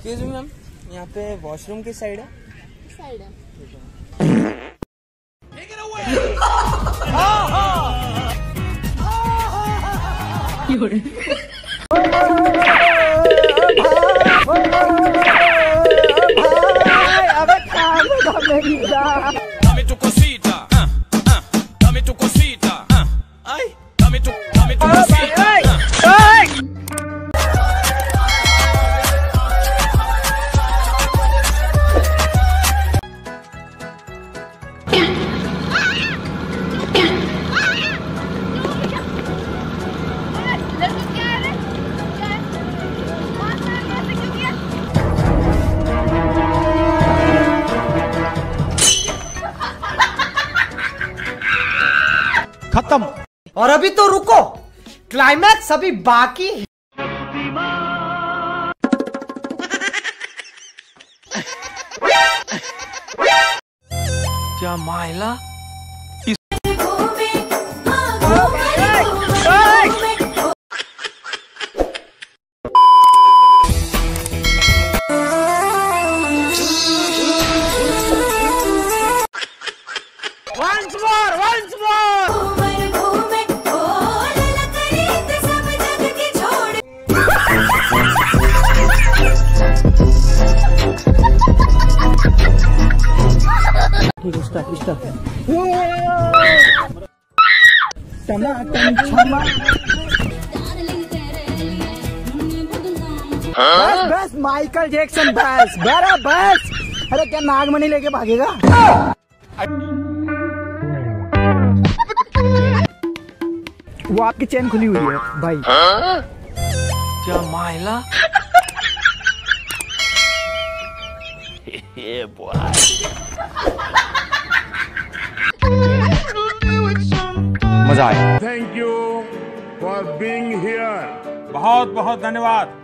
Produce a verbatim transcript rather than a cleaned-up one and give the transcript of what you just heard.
Excuse me ma'am, यहाँ पे washroom किस साइड है? साइड है। खत्म। और अभी तो रुको, क्लाइमैक्स अभी बाकी है। क्या मायला इस... once more, once more. Stop, stop. बस बस माइकल जैक्सन बस बरा बस। अरे क्या नागमणि लेके भागेगा? वो आपकी चैन खुली हुई है भाई। क्या मायला ये बॉय मजा आया। Thank you for being here. बहुत बहुत धन्यवाद।